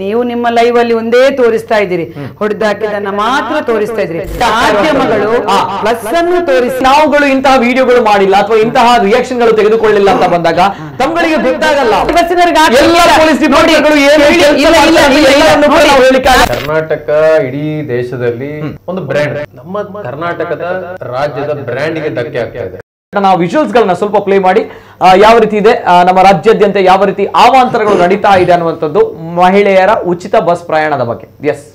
ನೀವು ನಿಮ್ಮ ಲೈವ್ ಅಲ್ಲಿ ಒಂದೇ ತೋರಿಸ್ತಾ ಇದ್ದೀರಿ, ಹೊಡೆದು ಹಾಕಿದನ್ನ ಮಾತ್ರ ತೋರಿಸ್ತಾ ಇದ್ದೀರಿ. ಮಾಧ್ಯಮಗಳು ಪ್ಲಸ್ ಅನ್ನು ತೋರಿಸಿ ನಾವುಗಳು ಇಂತಹ ವಿಡಿಯೋಗಳು ಮಾಡಿಲ್ಲ ಅಥವಾ ಇಂತಹ ರಿಯಾಕ್ಷನ್ ಗಳು ತೆಗೆದುಕೊಳ್ಳಿಲ್ಲ ಅಂತ ಬಂದಾಗ ತಮ್ಮಗಳಿಗೆ ಗೊತ್ತಾಗಲ್ಲ. ಕರ್ನಾಟಕ ಇಡೀ ದೇಶದಲ್ಲಿ ಒಂದು ಬ್ರ್ಯಾಂಡ್, ನಮ್ಮ ಕರ್ನಾಟಕದ ರಾಜ್ಯದ ಬ್ರ್ಯಾಂಡ್ ಗೆ ಧಕ್ಕೆ ಆಗ್ತಾ ಇದೆ. ನಾವು ವಿಜುವಲ್ಸ್ ಗಳನ್ನ ಸ್ವಲ್ಪ ಪ್ಲೇ ಮಾಡಿ ಯಾವ ರೀತಿ ಇದೆ, ನಮ್ಮ ರಾಜ್ಯಾದ್ಯಂತ ಯಾವ ರೀತಿ ಅವಾಂತರಗಳು ನಡೀತಾ ಇದೆ ಅನ್ನುವಂಥದ್ದು, ಮಹಿಳೆಯರ ಉಚಿತ ಬಸ್ ಪ್ರಯಾಣದ ಬಗ್ಗೆ. ಎಸ್,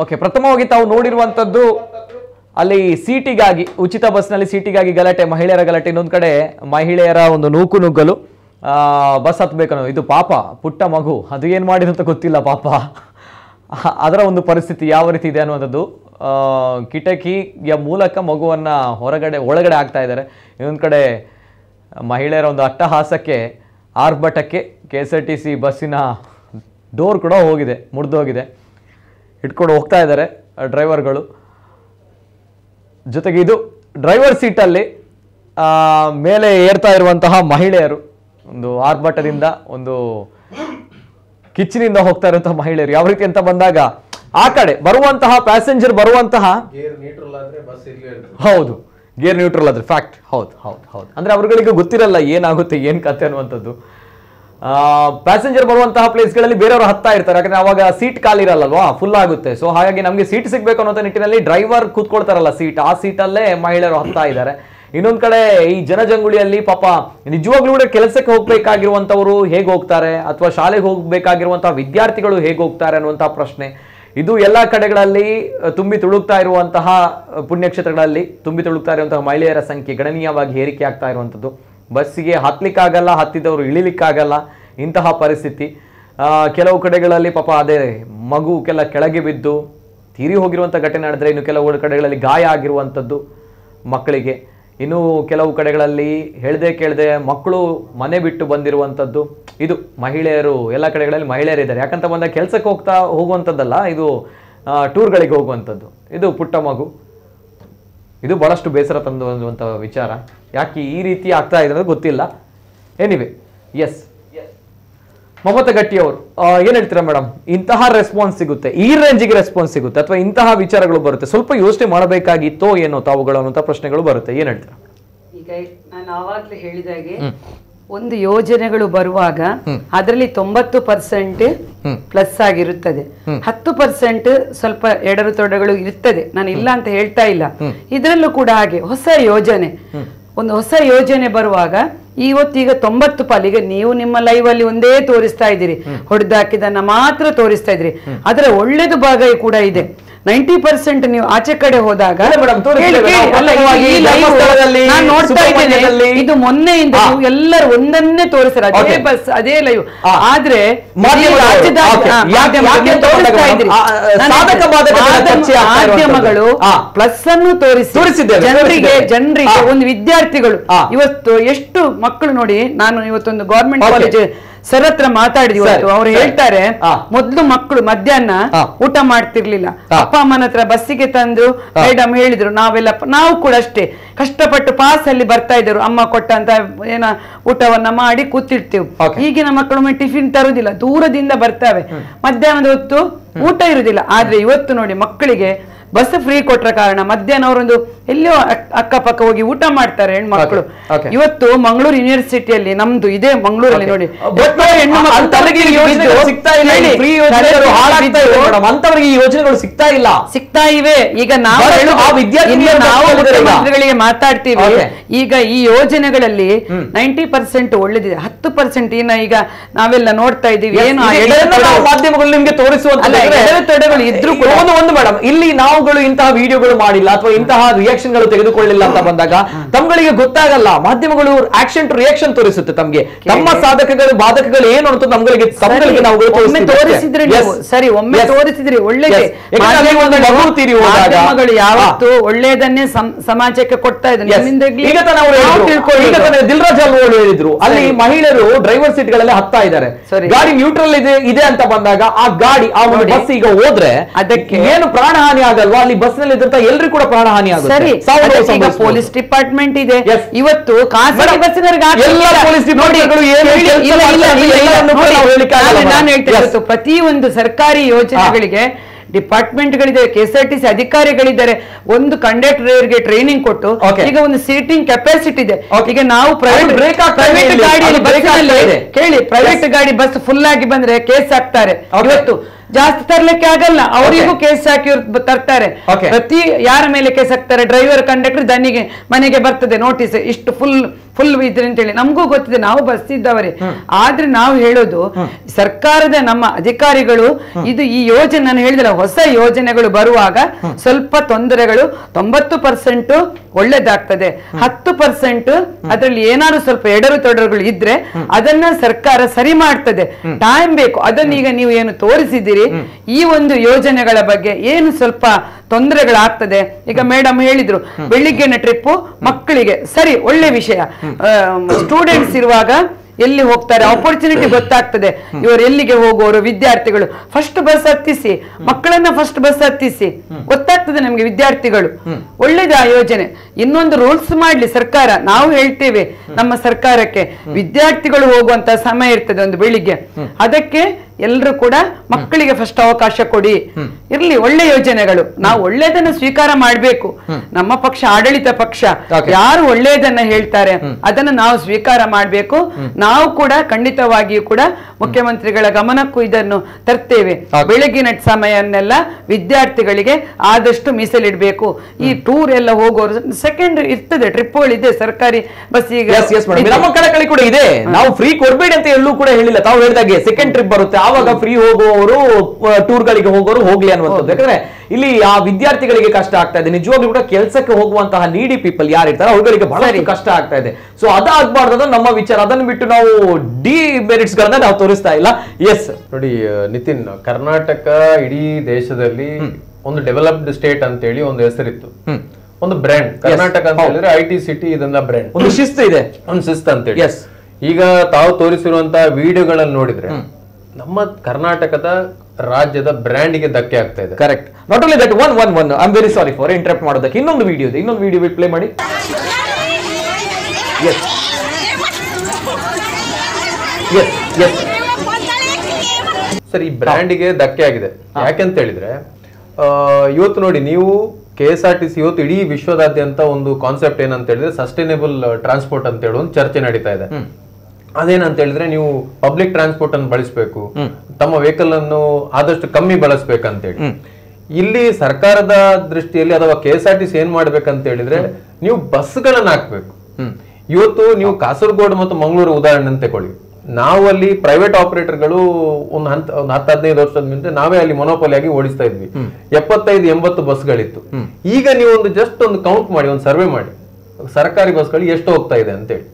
ಓಕೆ, ಪ್ರಥಮವಾಗಿ ತಾವು ನೋಡಿರುವಂತದ್ದು ಅಲ್ಲಿ ಸೀಟಿಗಾಗಿ, ಉಚಿತ ಬಸ್ನಲ್ಲಿ ಸೀಟಿಗಾಗಿ ಗಲಾಟೆ, ಮಹಿಳೆಯರ ಗಲಾಟೆ. ಇನ್ನೊಂದು ಕಡೆ ಮಹಿಳೆಯರ ಒಂದು ನೂಕು ನುಗ್ಗಲು, ಬಸ್ ಹತ್ಬೇಕನ್ನೋ, ಇದು ಪಾಪ ಪುಟ್ಟ ಮಗು, ಅದು ಏನು ಮಾಡಿದ್ರು ಅಂತ ಗೊತ್ತಿಲ್ಲ ಪಾಪ, ಅದರ ಒಂದು ಪರಿಸ್ಥಿತಿ ಯಾವ ರೀತಿ ಇದೆ ಅನ್ನುವಂಥದ್ದು. ಕಿಟಕಿಯ ಮೂಲಕ ಮಗುವನ್ನು ಒಳಗಡೆ ಆಗ್ತಾ ಇದ್ದಾರೆ. ಇನ್ನೊಂದು ಕಡೆ ಮಹಿಳೆಯರ ಒಂದು ಅಟ್ಟಹಾಸಕ್ಕೆ, ಆರ್ಭಟಕ್ಕೆ KSRTC ಬಸ್ಸಿನ ಡೋರ್ ಕೂಡ ಹೋಗಿದೆ, ಮುರಿದು ಹೋಗಿದೆ. ಇಟ್ಕೊಂಡು ಹೋಗ್ತಾ ಇದ್ದಾರೆ ಡ್ರೈವರ್ಗಳು. ಜೊತೆಗೆ ಇದು ಡ್ರೈವರ್ ಸೀಟಲ್ಲಿ ಮೇಲೆ ಏರ್ತಾ ಇರುವಂತಹ ಮಹಿಳೆಯರು, ಒಂದು ಆರ್ಭಟದಿಂದ, ಒಂದು ಕಿಚ್ಚಿನಿಂದ ಹೋಗ್ತಾ ಇರುವಂತಹ ಮಹಿಳೆಯರು ಯಾವ ರೀತಿ ಅಂತ ಬಂದಾಗ, ಆ ಕಡೆ ಬರುವಂತಹ ಪ್ಯಾಸೆಂಜರ್ ಬರುವಂತಹ ಹೌದು ಗೇರ್ ನ್ಯೂಟ್ರಲ್ ಆದ್ರೆ ಫ್ಯಾಕ್ಟ್, ಹೌದು ಹೌದು ಹೌದು, ಅಂದ್ರೆ ಅವ್ರಗಳಿಗೆ ಗೊತ್ತಿರಲ್ಲ ಏನಾಗುತ್ತೆ, ಏನ್ ಕತೆ ಅನ್ನುವಂಥದ್ದು. ಪ್ಯಾಸೆಂಜರ್ ಬರುವಂತಹ ಪ್ಲೇಸ್ಗಳಲ್ಲಿ ಬೇರೆಯವರು ಹತ್ತಾ ಇರ್ತಾರೆ, ಯಾಕಂದ್ರೆ ಅವಾಗ ಸೀಟ್ ಖಾಲಿರಲ್ವಾ, ಫುಲ್ ಆಗುತ್ತೆ. ಸೊ ಹಾಗಾಗಿ ನಮಗೆ ಸೀಟ್ ಸಿಗಬೇಕು ಅನ್ನೋ ನಿಟ್ಟಿನಲ್ಲಿ ಡ್ರೈವರ್ ಕೂತ್ಕೊಳ್ತಾರಲ್ಲ ಸೀಟ್, ಆ ಸೀಟಲ್ಲೇ ಮಹಿಳೆಯರು ಹತ್ತಾ ಇದ್ದಾರೆ. ಇನ್ನೊಂದ್ ಕಡೆ ಈ ಜನಜಂಗುಳಿಯಲ್ಲಿ ಪಾಪ ನಿಜವಾಗ್ಲೂ ಕೂಡ ಕೆಲಸಕ್ಕೆ ಹೋಗ್ಬೇಕಾಗಿರುವಂತವರು ಹೇಗೆ ಹೋಗ್ತಾರೆ, ಅಥವಾ ಶಾಲೆಗೆ ಹೋಗ್ಬೇಕಾಗಿರುವಂತಹ ವಿದ್ಯಾರ್ಥಿಗಳು ಹೇಗೆ ಹೋಗ್ತಾರೆ ಅನ್ನುವಂತಹ ಪ್ರಶ್ನೆ. ಇದು ಎಲ್ಲ ಕಡೆಗಳಲ್ಲಿ ತುಂಬಿ ತುಳುಕ್ತಾ ಇರುವಂತಹ ಪುಣ್ಯಕ್ಷೇತ್ರಗಳಲ್ಲಿ ತುಂಬಿ ತುಳುಕ್ತಾ ಇರುವಂತಹ ಮಹಿಳೆಯರ ಸಂಖ್ಯೆ ಗಣನೀಯವಾಗಿ ಏರಿಕೆ ಆಗ್ತಾ ಇರುವಂಥದ್ದು. ಬಸ್ಸಿಗೆ ಹತ್ತಲಿಕ್ಕಾಗಲ್ಲ, ಹತ್ತಿದವರು ಇಳಿಲಿಕ್ಕಾಗಲ್ಲ, ಇಂತಹ ಪರಿಸ್ಥಿತಿ. ಕೆಲವು ಕಡೆಗಳಲ್ಲಿ ಪಾಪ ಅದೇ ಮಗು ಕೆಳಗೆ ಬಿದ್ದು ತೀರಿ ಹೋಗಿರುವಂಥ ಘಟನೆ ನಡೆದರೆ, ಇನ್ನು ಕೆಲವು ಕಡೆಗಳಲ್ಲಿ ಗಾಯ ಆಗಿರುವಂಥದ್ದು ಮಕ್ಕಳಿಗೆ, ಇನ್ನು ಕೆಲವು ಕಡೆಗಳಲ್ಲಿ ಹೇಳದೆ ಕೇಳದೆ ಮಕ್ಕಳು ಮನೆ ಬಿಟ್ಟು ಬಂದಿರುವಂಥದ್ದು. ಇದು ಮಹಿಳೆಯರು ಎಲ್ಲ ಕಡೆಗಳಲ್ಲಿ ಮಹಿಳೆಯರಿದ್ದಾರೆ, ಯಾಕಂತ ಬಂದಾಗ ಕೆಲಸಕ್ಕೆ ಹೋಗುವಂಥದ್ದಲ್ಲ, ಇದು ಟೂರ್ಗಳಿಗೆ ಹೋಗುವಂಥದ್ದು. ಇದು ಪುಟ್ಟ ಮಗು, ಇದು ಬಹಳಷ್ಟು ಬೇಸರ ತಂದುವಂಥ ವಿಚಾರ. ಯಾಕೆ ಈ ರೀತಿ ಆಗ್ತಾ ಇದೆ ಅನ್ನೋದು ಗೊತ್ತಿಲ್ಲ. ಎನಿವೆ, ಎಸ್, ಮಮತಾ ಗಟ್ಟಿ ಅವರು ಏನ್ ಹೇಳ್ತೀರಾ ಮೇಡಮ್? ಇಂತಹ ರೆಸ್ಪಾನ್ಸ್ ಸಿಗುತ್ತೆ, ಈ ರೇಂಜಿಗೆ ರೆಸ್ಪಾನ್ಸ್ ಸಿಗುತ್ತೆ, ಅಥವಾ ಇಂತಹ ವಿಚಾರಗಳು ಬರುತ್ತೆ, ಸ್ವಲ್ಪ ಯೋಚನೆ ಮಾಡಬೇಕಾಗಿತ್ತೋ ಏನೋ ತಾವುಗಳು ಅನ್ನೋ ಪ್ರಶ್ನೆಗಳು ಬರುತ್ತೆ. ಏನ್ ಹೇಳ್ತೀರಾ? ಈಗ ನಾನು ಆವಾಗಲೇ ಹೇಳಿದಾಗೆ, ಒಂದು ಯೋಜನೆಗಳು ಬರುವಾಗ ಅದರಲ್ಲಿ 90% ಪ್ಲಸ್ ಆಗಿರುತ್ತದೆ, 10% ಸ್ವಲ್ಪ ಎಡರು ತೊಡಗಳು ಇರ್ತದೆ, ನಾನು ಇಲ್ಲ ಅಂತ ಹೇಳ್ತಾ ಇಲ್ಲ. ಇದರಲ್ಲೂ ಕೂಡ ಹಾಗೆ ಒಂದು ಹೊಸ ಯೋಜನೆ ಬರುವಾಗ ಇವತ್ತೀಗ 90 ಪಾಲಿಗೆ ನೀವು ನಿಮ್ಮ ಲೈವ್ ಅಲ್ಲಿ ಒಂದೇ ತೋರಿಸ್ತಾ ಇದ್ದೀರಿ, ಹೊಡೆದು ಹಾಕಿದನ್ನ ಮಾತ್ರ ತೋರಿಸ್ತಾ ಇದ್ದೀರಿ. ಅದರ ಒಳ್ಳೇದು ಭಾಗ ಕೂಡ ಇದೆ. 90% ನೀವು ಆಚೆ ಕಡೆ ಹೋದಾಗ ಇದು ಮೊನ್ನೆಯಿಂದ ಎಲ್ಲರೂ ಒಂದನ್ನೇ ತೋರಿಸ್ತಾರೆ, ಅದೇ ಬಸ್, ಅದೇ ಲೈವ್. ಆದ್ರೆ ಮಾಧ್ಯಮಗಳು ಪ್ಲಸ್ ಅನ್ನು ತೋರಿಸಿದ್ದಾರೆ ಜನರಿಗೆ. ಒಂದು ವಿದ್ಯಾರ್ಥಿಗಳು ಇವತ್ತು ಎಷ್ಟು ಮಕ್ಕಳು ನೋಡಿ, ನಾನು ಇವತ್ತೊಂದು ಗೌರ್ಮೆಂಟ್ ಕಾಲೇಜ್ ಸರ್ ಹತ್ರ ಮಾತಾಡಿದ್ವಿ ಅಂತ ಅವರು ಹೇಳ್ತಾರೆ ಮೊದಲು ಮಕ್ಕಳು ಮಧ್ಯಾಹ್ನ ಊಟ ಮಾಡ್ತಿರ್ಲಿಲ್ಲ ಅಪ್ಪ ಅಮ್ಮನ ಹತ್ರ ಬಸ್ಸಿಗೆ ತಂದ್ರು ಮೇಡಂ ಹೇಳಿದ್ರು ನಾವೆಲ್ಲ ನಾವು ಕೂಡ ಅಷ್ಟೇ ಕಷ್ಟಪಟ್ಟು ಪಾಸ್ ಅಲ್ಲಿ ಬರ್ತಾ ಇದ್ದರು ಅಮ್ಮ ಕೊಟ್ಟಂತ ಏನ ಊಟವನ್ನ ಮಾಡಿ ಕೂತಿರ್ತೀವಿ ಈಗಿನ ಮಕ್ಕಳು ಟಿಫಿನ್ ತರೋದಿಲ್ಲ ದೂರದಿಂದ ಬರ್ತಾವೆ ಮಧ್ಯಾಹ್ನದ ಹೊತ್ತು ಊಟ ಇರೋದಿಲ್ಲ ಆದ್ರೆ ಇವತ್ತು ನೋಡಿ ಮಕ್ಕಳಿಗೆ बस फ्री कोट्र कारण मध्याह्न एलो अक्कपक्क होगी ऊट माड्तारे हेण्णुमक्कळु इवत्तु मंगळूरु यूनिवर्सिटियल्लि नम्मदु इदे मंगळूरल्लि नोडि अंतवरिगे योजनेगळु सिग्ता इल्ल सिग्ता इवे ಈಗ ನಾವು ಆ ವಿದ್ಯಾರ್ಥಿಗಳಿಗೆ ನಾವು ವಿದ್ಯಾರ್ಥಿಗಳಿಗೆ ಮಾತಾಡ್ತೀವಿ ಈಗ ಈ ಯೋಜನೆಗಳಲ್ಲಿ 90% ಒಳ್ಳೆದಿದೆ 10% ಇನ್ನ ಈಗ ನಾವೆಲ್ಲ ನೋಡ್ತಾ ಇದೀವಿ ಏನು ಆ ಎಡಗಳ ಮಾಧ್ಯಮಗಳು ನಿಮಗೆ ತೋರಿಸುವಂತಲ್ಲ ಎಡಗಳ ಇದ್ರೂ ಕೂಡ ಒಂದು ಮೇಡಂ ಇಲ್ಲಿ ನಾವು ಇಂತಹ ವಿಡಿಯೋಗಳು ಮಾಡಿಲ್ಲ ಅಥವಾ ಇಂತಹ ರಿಯಾಕ್ಷನ್ ಗಳು ತೆಗೆದುಕೊಳ್ಳಿಲ್ಲ ಅಂತ ಬಂದಾಗ ತಮಗಳಿಗೆ ಗೊತ್ತಾಗಲ್ಲ ಮಾಧ್ಯಮಗಳು ಆಕ್ಷನ್ ಟು ರಿಯಾಕ್ಷನ್ ತೋರಿಸುತ್ತೆ ತಮಗೆ ನಮ್ಮ ಸಾಧಕಗಳು ಬಾಧಕಗಳು ಏನು ಅಂತ ನಮಗಳಿಗೆ ತಮಗಳಿಗೆ ನಾವು ತೋರಿಸಿದ್ರೆ ಸರಿ ಒಮ್ಮೆ ತೋರಿಸಿದ್ರೆ ಒಳ್ಳೆಯದೇ ಮಾಧ್ಯಮಗಳು ಒಂದು ಬಗುರ್ತಿರಿ ಹೋದಾಗ ಮಾಧ್ಯಮಗಳು ಯಾವತ್ತು ಒಳ್ಳೆಯದನ್ನೇ ಸಮಾಜಕ್ಕೆ ಕೊಡ್ತಾ ಇದ್ದಾರೆ ನಿಮ್ಮಿಂದಲೇ ಈಗ ತಾನೇ ಅವರು ತಿಳ್ಕೊಳ್ಳಿ ಈಗ ತಾನೇ ದಿಲ್ರಾಜ್ ಅವರು ಹೇಳಿದ್ರು ಅಲ್ಲಿ ಮಹಿಳೆಯರು ಡ್ರೈವರ್ ಸೀಟ್ ಗಳಲ್ಲಿ ಹತ್ತಾ ಇದ್ದಾರೆ ಗಾಡಿ ನ್ಯೂಟ್ರಲ್ ಇದೆ ಅಂತ ಬಂದಾಗ ಆ ಗಾಡಿ ಆ ಒಂದು ಬಸ್ ಈಗ ಹೋದ್ರೆ ಅದಕ್ಕೆ ಏನು ಪ್ರಾಣಹಾನಿ ಆಗಲ್ಲ बस नल्लू प्राण हानि सर पोलिस डिपार्टमेंट बस प्रति सरकारी योजना डिपार्टमेंट केएसआरटीसी अधिकारी conductor training seating capacity private गाड़ी बस फुल आगे बंद्रे केस हाक्ता ಜಾಸ್ತಿ ತರಲಿಕ್ಕೆ ಆಗಲ್ಲ ಅವರಿಗೂ ಕೇಸ್ ಹಾಕಿ ತರ್ತಾರೆ ಪ್ರತಿ ಯಾರ ಮೇಲೆ ಕೇಸ್ ಹಾಕ್ತಾರೆ ಡ್ರೈವರ್ ಕಂಡಕ್ಟರ್ ದನಿಗೆ ಮನೆಗೆ ಬರ್ತದೆ ನೋಟಿಸ್ ಇಷ್ಟು ಫುಲ್ ಇದ್ರೆ ಅಂತ ಹೇಳಿ ನಮಗೂ ಗೊತ್ತಿದೆ ನಾವು ಬಸ್ ಇದ್ದವರೇ ಆದ್ರೆ ನಾವು ಹೇಳೋದು ಸರ್ಕಾರದ ನಮ್ಮ ಅಧಿಕಾರಿಗಳು ಇದು ಈ ಯೋಜನೆ ನಾನು ಹೇಳಿದಲ್ಲ ಹೊಸ ಯೋಜನೆಗಳು ಬರುವಾಗ ಸ್ವಲ್ಪ ತೊಂದರೆಗಳು 90% ಒಳ್ಳೆದಾಗ್ತದೆ 10% ಅದರಲ್ಲಿ ಏನಾದರೂ ಸ್ವಲ್ಪ ಎಡರು ತೊಡರುಗಳು ಇದ್ರೆ ಅದನ್ನ ಸರ್ಕಾರ ಸರಿ ಮಾಡ್ತದೆ ಟೈಮ್ ಬೇಕು ಅದನ್ನ ಈಗ ನೀವು ಏನು ತೋರಿಸಿದ್ದೀರಿ ಈ ಒಂದು ಯೋಜನೆಗಳ ಬಗ್ಗೆ ಏನು ಸ್ವಲ್ಪ ತೊಂದರೆಗಳಾಗ್ತದೆ ಈಗ ಮೇಡಂ ಹೇಳಿದ್ರು ಬೆಳಿಗ್ಗೆನ ಟ್ರಿಪ್ ಮಕ್ಕಳಿಗೆ ಸರಿ ಒಳ್ಳೆ ವಿಷಯ ಸ್ಟೂಡೆಂಟ್ಸ್ ಇರುವಾಗ ಎಲ್ಲಿ ಹೋಗ್ತಾರೆ ಆಪರ್ಚುನಿಟಿ ಗೊತ್ತಾಗ್ತದೆ ಇವರು ಎಲ್ಲಿಗೆ ಹೋಗೋರು ವಿದ್ಯಾರ್ಥಿಗಳು ಫಸ್ಟ್ ಬಸ್ ಹತ್ತಿಸಿ ಮಕ್ಕಳನ್ನ ಫಸ್ಟ್ ಬಸ್ ಹತ್ತಿಸಿ ಗೊತ್ತಾಗ್ತದೆ ನಮಗೆ ವಿದ್ಯಾರ್ಥಿಗಳು ಒಳ್ಳೆಯದ ಯೋಜನೆ ಇನ್ನೊಂದು ರೂಲ್ಸ್ ಮಾಡ್ಲಿ ಸರ್ಕಾರ ನಾವು ಹೇಳ್ತೇವೆ ನಮ್ಮ ಸರ್ಕಾರಕ್ಕೆ ವಿದ್ಯಾರ್ಥಿಗಳು ಹೋಗುವಂತ ಸಮಯ ಇರ್ತದೆ ಒಂದು ಬೆಳಿಗ್ಗೆ ಅದಕ್ಕೆ ಎಲ್ಲರೂ ಕೂಡ ಮಕ್ಕಳಿಗೆ ಫಸ್ಟ್ ಅವಕಾಶ ಕೊಡಿ ಇರ್ಲಿ ಒಳ್ಳೆ ಯೋಜನೆಗಳು ನಾವು ಒಳ್ಳೆಯದನ್ನ ಸ್ವೀಕಾರ ಮಾಡಬೇಕು ನಮ್ಮ ಪಕ್ಷ ಆಡಳಿತ ಪಕ್ಷ ಯಾರು ಒಳ್ಳೆಯದನ್ನ ಹೇಳ್ತಾರೆ ಅದನ್ನ ನಾವು ಸ್ವೀಕಾರ ಮಾಡಬೇಕು ನಾವು ಕೂಡ ಖಂಡಿತವಾಗಿಯೂ ಕೂಡ ಮುಖ್ಯಮಂತ್ರಿಗಳ ಗಮನಕ್ಕೂ ಇದನ್ನು ತರ್ತೇವೆ ಬೆಳಗಿನ ಸಮಯವನ್ನೆಲ್ಲ ವಿದ್ಯಾರ್ಥಿಗಳಿಗೆ ಆದಷ್ಟು ಮೀಸಲಿಡಬೇಕು ಈ ಟೂರ್ ಎಲ್ಲ ಹೋಗೋರು ಸೆಕೆಂಡ್ ಇರ್ತದೆ ಟ್ರಿಪ್ಗಳು ಇದೆ ಸರ್ಕಾರಿ ಬಸ್ ಈಗ ನಮ್ಮ ಕಡೆ ಕೂಡ ಇದೆ ನಾವು ಫ್ರೀ ಕೊಡಬೇಡಿ ಅಂತ ಎಲ್ಲೂ ಕೂಡ ಹೇಳಿಲ್ಲ ತಾವು ಹೇಳಿದಾಗೆ ಸೆಕೆಂಡ್ ಟ್ರಿಪ್ ಬರುತ್ತೆ ಆವಾಗ ಫ್ರೀ ಹೋಗೋರು ಟೂರ್ ಗಳಿಗೆ ಹೋಗೋರು ಹೋಗ್ಲಿ ಅನ್ನುವಂಥದ್ದು ಯಾಕಂದ್ರೆ ಇಲ್ಲಿ ಆ ವಿದ್ಯಾರ್ಥಿಗಳಿಗೆ ಕಷ್ಟ ಆಗ್ತಾ ಇದೆ ನಿಜವಾಗ್ಲೂ ಕೂಡ ಕೆಲಸಕ್ಕೆ ಹೋಗುವಂತಹ ನೀಡಿ ಪೀಪಲ್ ಯಾರು ಇರ್ತಾರೆ ಅವರಿಗೆ ಬಹಳ ಕಷ್ಟ ಆಗ್ತಾ ಇದೆ ಸೊ ಅದಾಗಬಾರ್ದು ನಮ್ಮ ವಿಚಾರ ಅದನ್ನು ಬಿಟ್ಟು ನಾವು ಡಿಮೆರಿಟ್ಸ್ ಗಳನ್ನ ನಾವು ತೋರಿಸ್ತಾ ಇಲ್ಲ ಎಸ್ ನೋಡಿ ನಿತಿನ್ ಕರ್ನಾಟಕ ಇಡೀ ದೇಶದಲ್ಲಿ ಒಂದು ಡೆವಲಪ್ಡ್ ಸ್ಟೇಟ್ ಅಂತ ಹೇಳಿ ಒಂದು ಹೆಸರಿತ್ತು ಒಂದು ಬ್ರ್ಯಾಂಡ್ ಕರ್ನಾಟಕ ಅಂತ ಹೇಳಿದ್ರೆ ಐಟಿ ಸಿಟಿ ಇದನ್ನ ಬ್ರ್ಯಾಂಡ್ ಒಂದು ಶಿಸ್ತು ಇದೆ ಒಂದು ಶಿಸ್ತು ಅಂತ ಹೇಳಿ ಎಸ್ ಈಗ ತಾವು ತೋರಿಸಿರುವಂತಹ ವಿಡಿಯೋಗಳನ್ನು ನೋಡಿದ್ರೆ ನಮ್ಮ ಕರ್ನಾಟಕದ ರಾಜ್ಯದ ಬ್ರ್ಯಾಂಡ್ ಗೆ ಧಕ್ಕೆ ಆಗ್ತಾ ಇದೆ correct not only that one I am very sorry for interrupt ಮಾಡೋದಕ್ಕೆ ಇನ್ನೊಂದು ವಿಡಿಯೋ ಬಿಟ್ ಪ್ಲೇ ಮಾಡಿ ಎಸ್ ಎಸ್ ಎಸ್ ಸರ್ ಈ ಬ್ರ್ಯಾಂಡ್ ಗೆ ಧಕ್ಕೆ ಆಗಿದೆ ಯಾಕೆಂತ ಹೇಳಿದ್ರೆ ಇವತ್ತು ನೋಡಿ ನೀವು ಕೆಎಸ್ಆರ್ಟಿಸಿ ಇವತ್ತು ಇಡೀ ವಿಶ್ವದಾದ್ಯಂತ ಒಂದು ಕಾನ್ಸೆಪ್ಟ್ ಏನಂತ ಹೇಳಿದ್ರೆ ಸಸ್ಟೈನೇಬಲ್ ಟ್ರಾನ್ಸ್ಪೋರ್ಟ್ ಅಂತ ಹೇಳಿ ಒಂದು ಚರ್ಚೆ ನಡೀತಾ ಇದೆ ಅದೇನಂತ ಹೇಳಿದ್ರೆ ನೀವು ಪಬ್ಲಿಕ್ ಟ್ರಾನ್ಸ್ಪೋರ್ಟ್ ಅನ್ನು ಬಳಸಬೇಕು ತಮ್ಮ ವೆಹಿಕಲ್ ಅನ್ನು ಆದಷ್ಟು ಕಮ್ಮಿ ಬಳಸಬೇಕಂತೇಳಿ ಇಲ್ಲಿ ಸರ್ಕಾರದ ದೃಷ್ಟಿಯಲ್ಲಿ ಅಥವಾ ಕೆಎಸ್ಆರ್ಟಿಸಿ ಏನ್ ಮಾಡ್ಬೇಕಂತ ಹೇಳಿದ್ರೆ ನೀವು ಬಸ್ಗಳನ್ನು ಹಾಕ್ಬೇಕು ಇವತ್ತು ನೀವು ಕಾಸರಗೋಡು ಮತ್ತು ಮಂಗಳೂರು ಉದಾಹರಣೆ ತಗೊಳ್ಳಿ ನಾವು ಅಲ್ಲಿ ಪ್ರೈವೇಟ್ ಆಪರೇಟರ್ಗಳು ಒಂದು 10-15 ವರ್ಷದ ಮುಂಚೆ ನಾವೇ ಅಲ್ಲಿ ಮೊನೋಪೊಲಿಯಾಗಿ ಓಡಿಸ್ತಾ ಇದ್ವಿ 75-80 ಬಸ್ಗಳಿತ್ತು ಈಗ ನೀವು ಒಂದು ಜಸ್ಟ್ ಒಂದು ಕೌಂಟ್ ಮಾಡಿ ಒಂದು ಸರ್ವೆ ಮಾಡಿ ಸರ್ಕಾರಿ ಬಸ್ಗಳು ಎಷ್ಟು ಹೋಗ್ತಾ ಇದೆ ಅಂತೇಳಿ